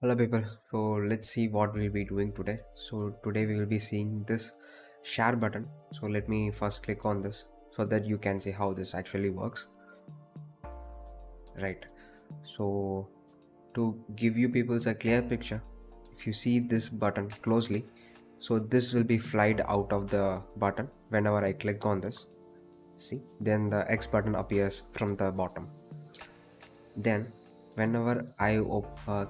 Hello people, so let's see what we'll be doing today. So today we will be seeing this share button. So let me first click on this so that you can see how this actually works, right? So to give you people a clear picture, if you see this button closely, so this will be flied out of the button whenever I click on this. See, then the X button appears from the bottom. Then whenever I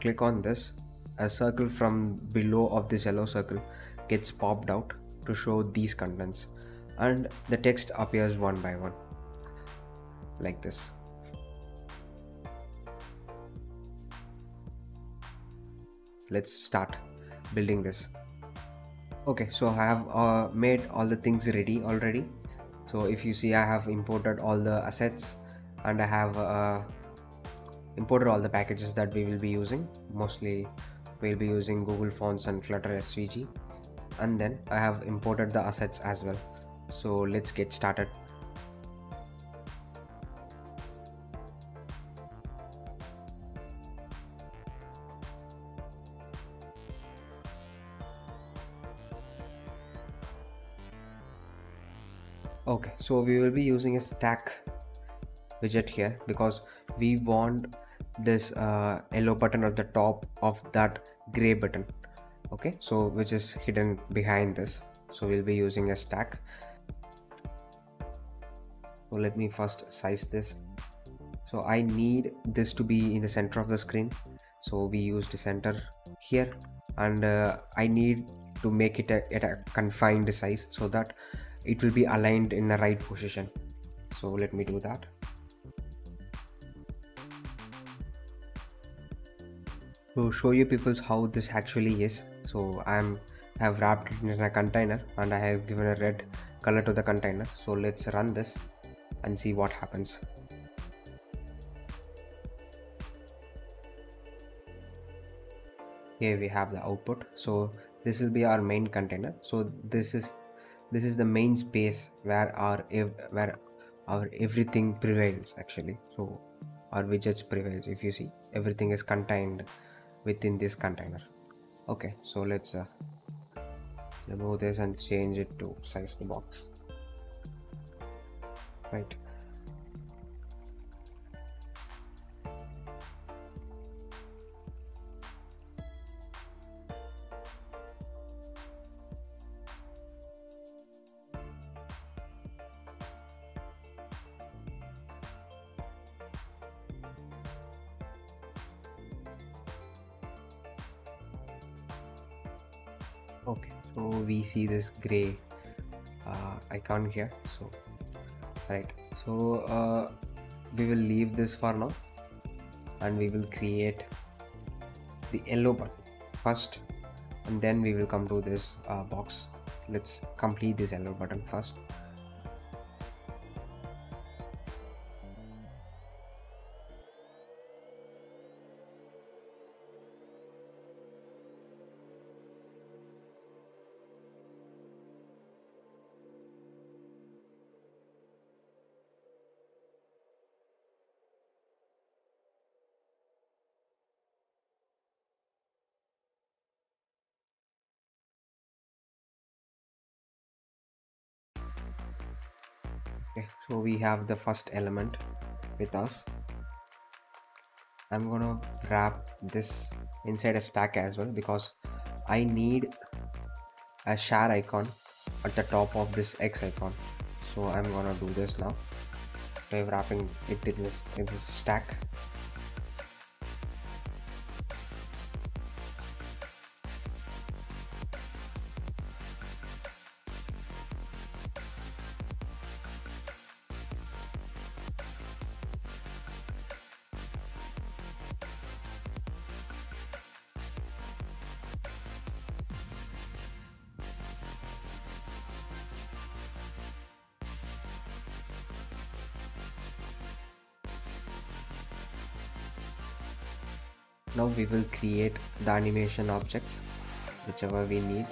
click on this, a circle from below of this yellow circle gets popped out to show these contents, and the text appears one by one like this. Let's start building this. Okay, so I have made all the things ready already. So if you see, I have imported all the assets and I have imported all the packages that we will be using. Mostly we'll be using Google Fonts and Flutter SVG, and then I have imported the assets as well. So let's get started. Okay, so we will be using a stack widget here because we want this yellow button at the top of that gray button, okay, so which is hidden behind this. So we'll be using a stack. So let me first size this. So I need this to be in the center of the screen, so we used center here, and I need to make it at a confined size so that it will be aligned in the right position. So let me do that. To show you people how this actually is, so I have wrapped it in a container and I have given a red color to the container. So let's run this and see what happens. Here we have the output. So this will be our main container. So this is the main space where our everything prevails actually. So our widgets prevails. If you see, everything is contained within this container. Okay, so let's remove this and change it to SizedBox, right? Okay, so we see this gray icon here. So right, so we will leave this for now and we will create the yellow button first, and then we will come to this box. Let's complete this yellow button first. So we have the first element with us. I'm gonna wrap this inside a stack as well because I need a share icon at the top of this X icon. So I'm gonna do this now by wrapping it in this stack. Now we will create the animation objects, whichever we need.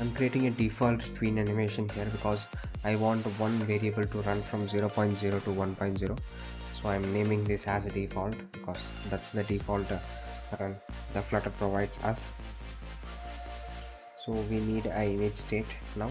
I'm creating a default tween animation here because I want one variable to run from 0.0 to 1.0. So I'm naming this as a default because that's the default run the Flutter provides us. So we need an image state now.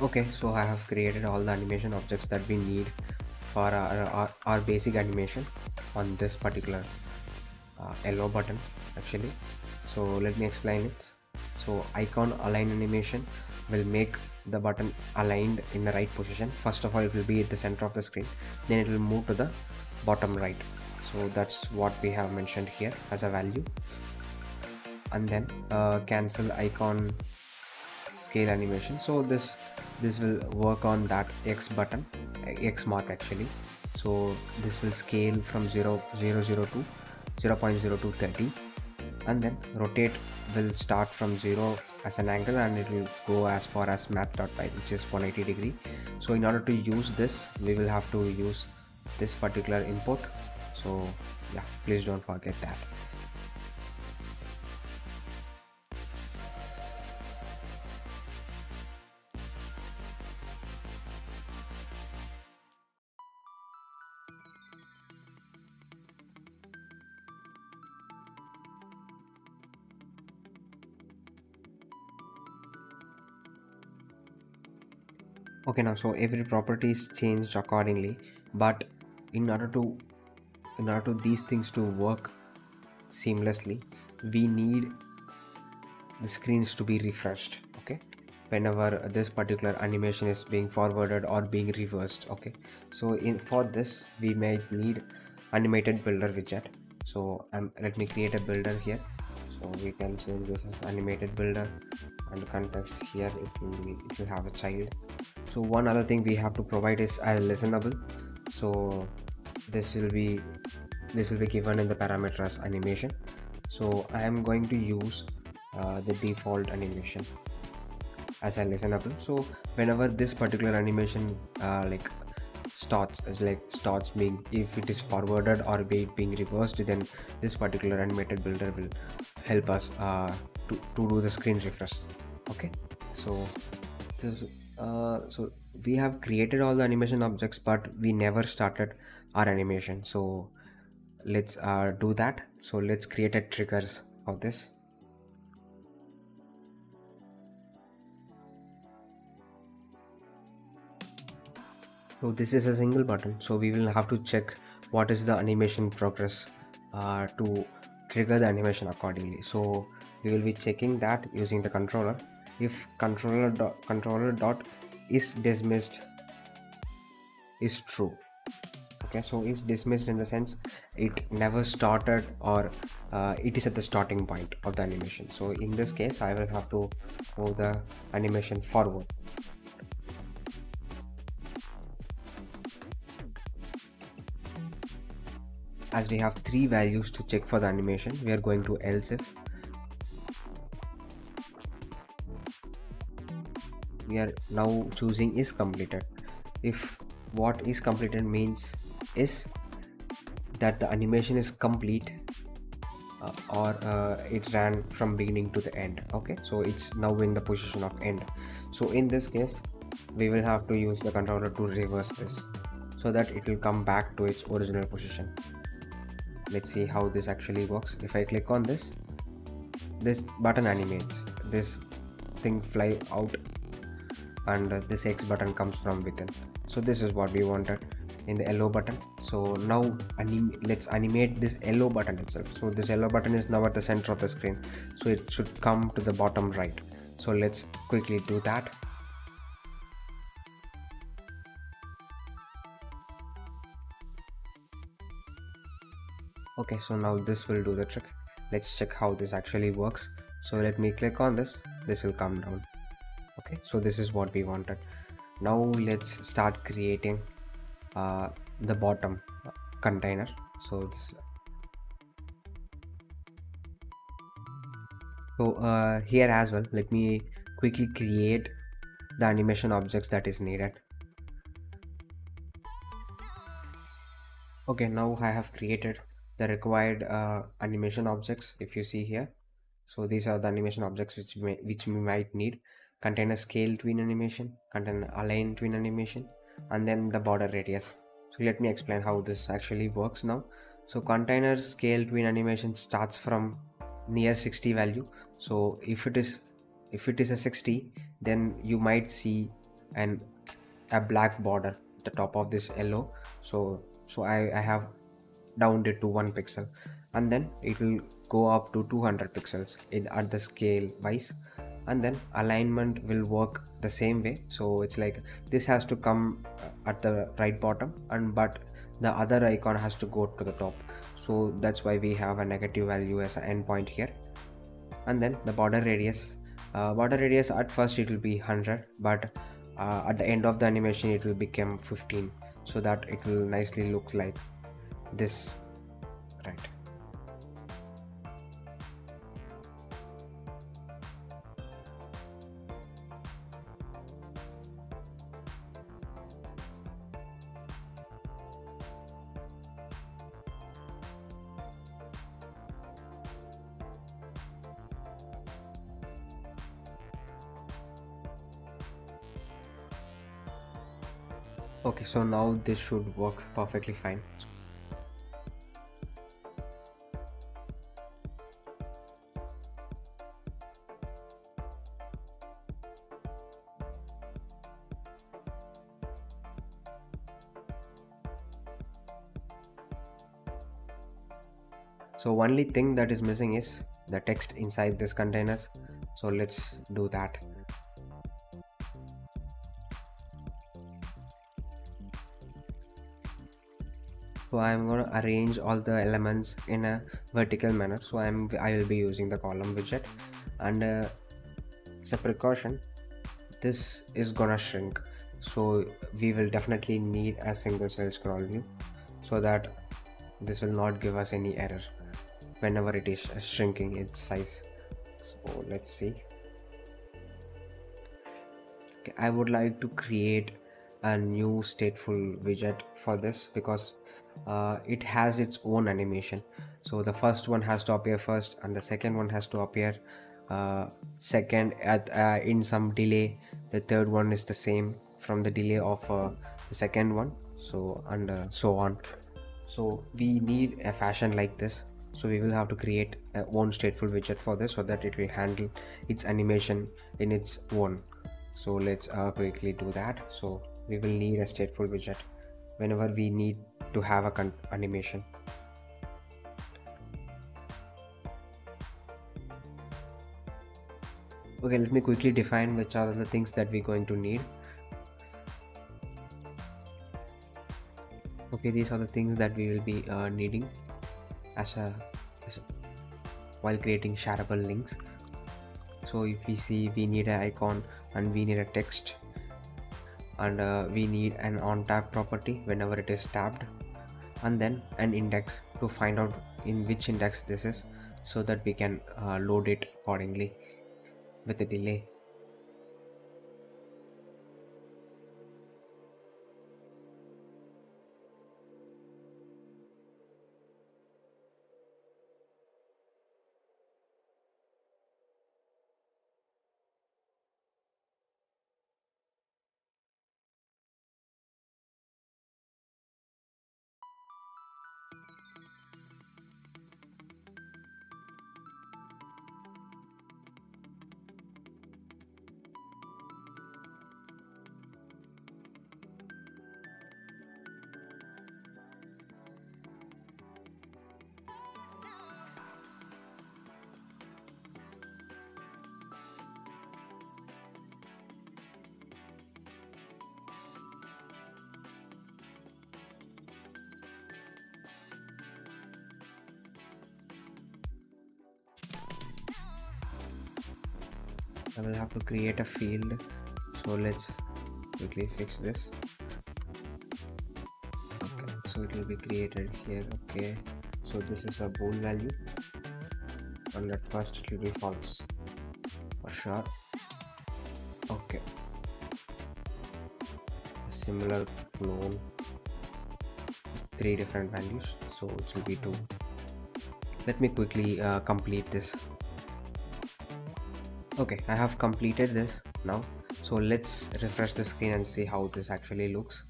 Okay, so I have created all the animation objects that we need for our basic animation on this particular yellow button actually. So let me explain it. So icon align animation will make the button aligned in the right position. First of all, it will be at the center of the screen, then it will move to the bottom right. So that's what we have mentioned here as a value. And then cancel icon scale animation, so this will work on that X button, X mark actually. So this will scale from 0 to 0.0 to 30, and then rotate will start from 0 as an angle and it will go as far as math.PI, which is 180 degree. So in order to use this, we will have to use this particular import. So yeah, please don't forget that. Okay, now so every property is changed accordingly, but in order to these things to work seamlessly, we need the screens to be refreshed, okay, whenever this particular animation is being forwarded or being reversed. Okay, so for this we may need animated builder widget. So let me create a builder here. So we can change this as animated builder, and context here it will have a child. So one other thing we have to provide is a listenable. So this will be given in the parameter as animation. So I am going to use the default animation as a listenable. So whenever this particular animation starts being, if it is forwarded or be it being reversed, then this particular animated builder will help us to do the screen refresh. Okay, so we have created all the animation objects, but we never started our animation. So let's do that. So let's create a triggers of this. So this is a single button, so we will have to check what is the animation progress to trigger the animation accordingly. So we will be checking that using the controller. If controller dot is dismissed is true. Okay, so is dismissed in the sense it never started, or it is at the starting point of the animation. So in this case, I will have to move the animation forward. As we have three values to check for the animation, we are going to else if. We are now choosing is completed. If what is completed means is that the animation is complete or it ran from beginning to the end. Okay, so it's now in the position of end. So in this case, we will have to use the controller to reverse this so that it will come back to its original position. Let's see how this actually works. If I click on this, this button animates, this thing fly out, and this X button comes from within. So this is what we wanted in the yellow button. So now let's animate this yellow button itself. So this yellow button is now at the center of the screen, so it should come to the bottom right. So let's quickly do that. Okay, so now this will do the trick. Let's check how this actually works. So let me click on this. This will come down. Okay, so this is what we wanted. Now let's start creating the bottom container. So this So here as well, let me quickly create the animation objects that is needed. Okay, now I have created the required animation objects. If you see here, so these are the animation objects which we might need. Contain a scale tween animation, contain align tween animation, and then the border radius. So let me explain how this actually works now. So container scale tween animation starts from near 60 value. So if it is a 60, then you might see a black border at the top of this yellow. So I have downed it to 1 pixel, and then it will go up to 200 pixels at the scale wise. And then alignment will work the same way. So it's like this has to come at the right bottom, but the other icon has to go to the top. So that's why we have a negative value as an endpoint here. And then the border radius at first it will be 100, but at the end of the animation it will become 15, so that it will nicely look like this, right? Okay, so now this should work perfectly fine. So only thing that is missing is the text inside this containers. So let's do that. So I'm going to arrange all the elements in a vertical manner. So I will be using the column widget, and as a precaution, this is going to shrink. So we will definitely need a single cell scroll view, so that this will not give us any error whenever it is shrinking its size. So let's see. Okay, I would like to create a new stateful widget for this, because it has its own animation. So the first one has to appear first, and the second one has to appear second in some delay. The third one is the same from the delay of the second one, so and so on. So we need a fashion like this, so we will have to create a own stateful widget for this, so that it will handle its animation in its own. So let's quickly do that. So we will need a stateful widget whenever we need to have an animation. Okay, let me quickly define which are the things that we're going to need. Okay, these are the things that we will be needing while creating shareable links. So if we see, we need an icon, and we need a text, and we need an on tap property whenever it is tapped, and then an index to find out in which index this is, so that we can load it accordingly with a delay. I will have to create a field, so let's quickly fix this. Okay, so it will be created here. Okay, so this is a bool value, well, at first it will be false for sure. Okay, a similar clone, 3 different values, so it will be 2. Let me quickly complete this. Okay, I have completed this now, so let's refresh the screen and see how this actually looks.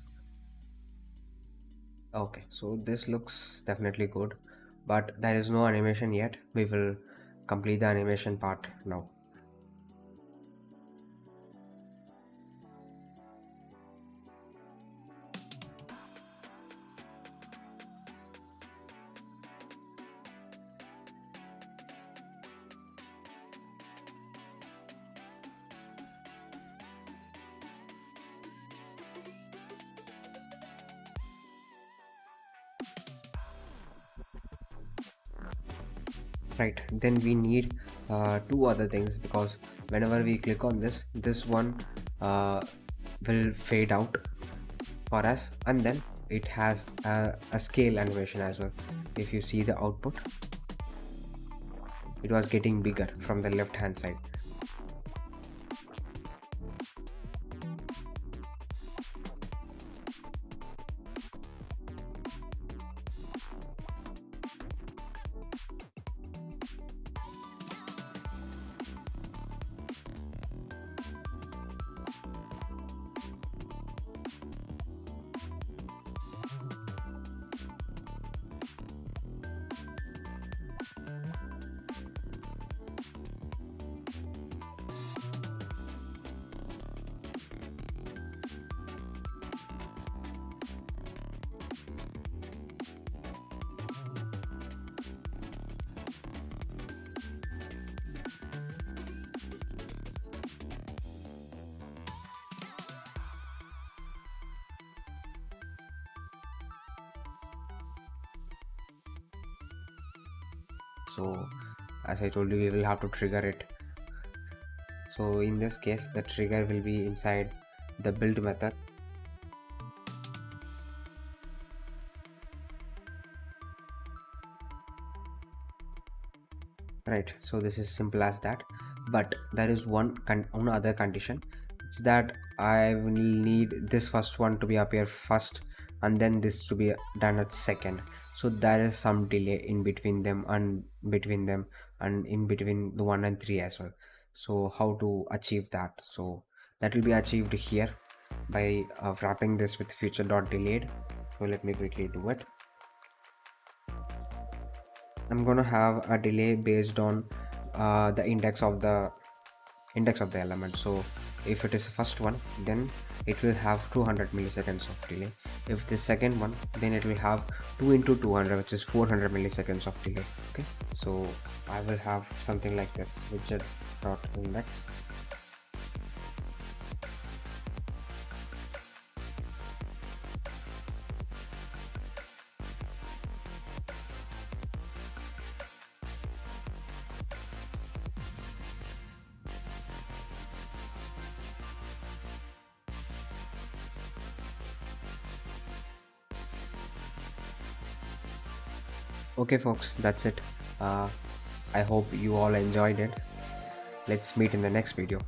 Okay, so this looks definitely good, but there is no animation yet. We will complete the animation part now. Right, then we need 2 other things, because whenever we click on this, this one will fade out for us, and then it has a scale animation as well. If you see the output, it was getting bigger from the left hand side. So as I told you, we will have to trigger it. So in this case, the trigger will be inside the build method. Right, so this is simple as that, but there is one other condition. It's that I will need this first one to be appear first, and then this to be done at second. So there is some delay in between them, and in between the 1 and 3 as well. So how to achieve that? So that will be achieved here by wrapping this with future.delayed. So let me quickly do it. I'm gonna have a delay based on the index of the element. So if it is first one, then it will have 200 milliseconds of delay. If the second one, then it will have 2 into 200, which is 400 milliseconds of delay. Okay, so I will have something like this: widget.index. Okay folks, that's it. I hope you all enjoyed it. Let's meet in the next video.